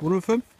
205?